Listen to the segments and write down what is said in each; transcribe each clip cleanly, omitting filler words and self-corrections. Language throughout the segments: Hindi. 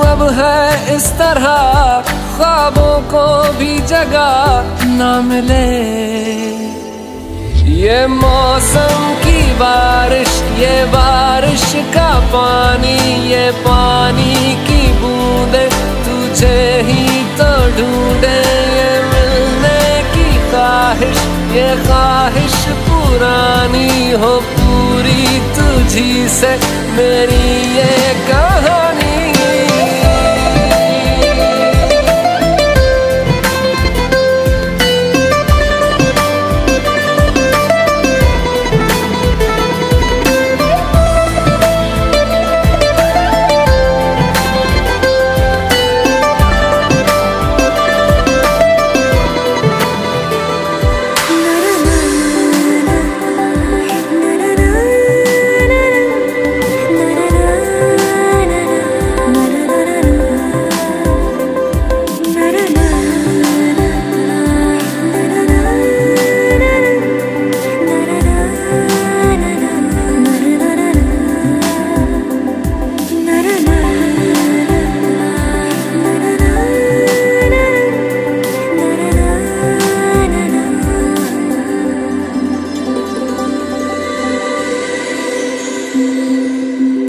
अब है इस तरह ख्वाबों को भी जगह ना मिले। ये मौसम की बारिश, ये बारिश का पानी, ये पानी की बूंदे तुझे ही तो ढूंढे। ये मिलने की ख्वाहिश, ये ख्वाहिश पुरानी हो पूरी तुझी से मेरी ये कहानी।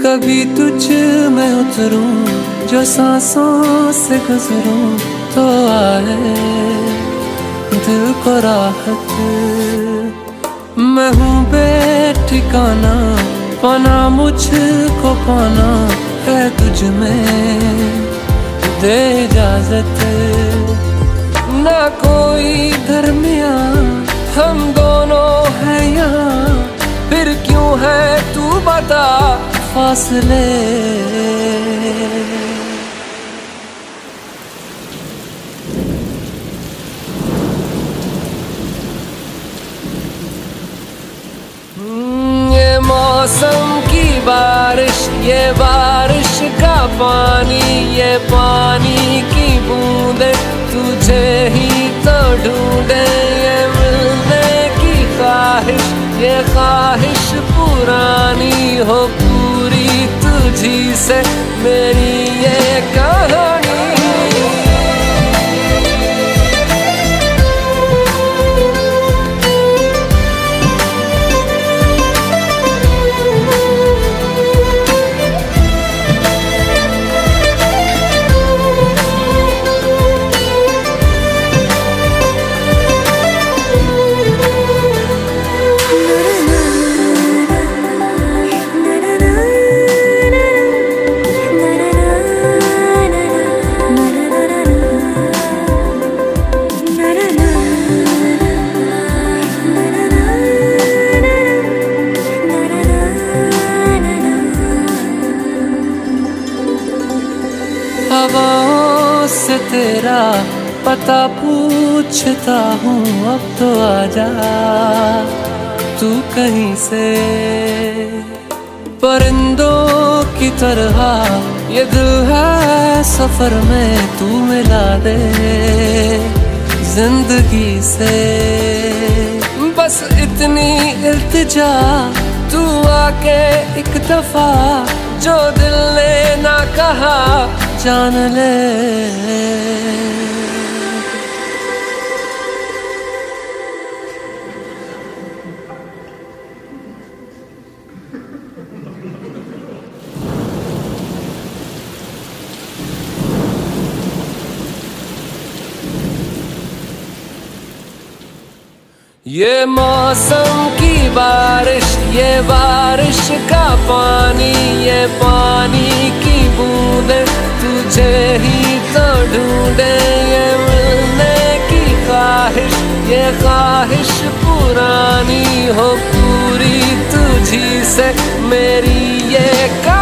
कभी तुझ मैं उतरूं, जो सांसों से गुजरूं तो आए दिल को राहत। मैं हूँ बेठिकाना, पाना मुझको पाना है तुझ में, दे इजाजत। ना कोई दरमिया हम दोनों हैं यहाँ, फिर क्यों है तू बता फासले। ये मौसम की बारिश, ये बारिश का पानी, ये पानी की बूंदे तुझे ही तो ढूंढे। ये मिलने की ख्वाहिश, ये ख्वाहिश पुरानी हो तुझी से मेरी ये कहानी। हवाओं से तेरा पता पूछता हूँ, अब तो आजा तू कहीं से। परिंदों की तरह ये दिल है सफर में, तू मिला दे जिंदगी से। बस इतनी इल्तिजा तू आके एक दफा, जो दिल ने ना कहा जान ले। ये मौसम की बारिश, ये बारिश का पानी, ये पानी की बूंदे तुझे ही तो ढूंढे। ये मिलने की ख्वाहिश, ये ख्वाहिश पुरानी हो पूरी तुझी से मेरी ये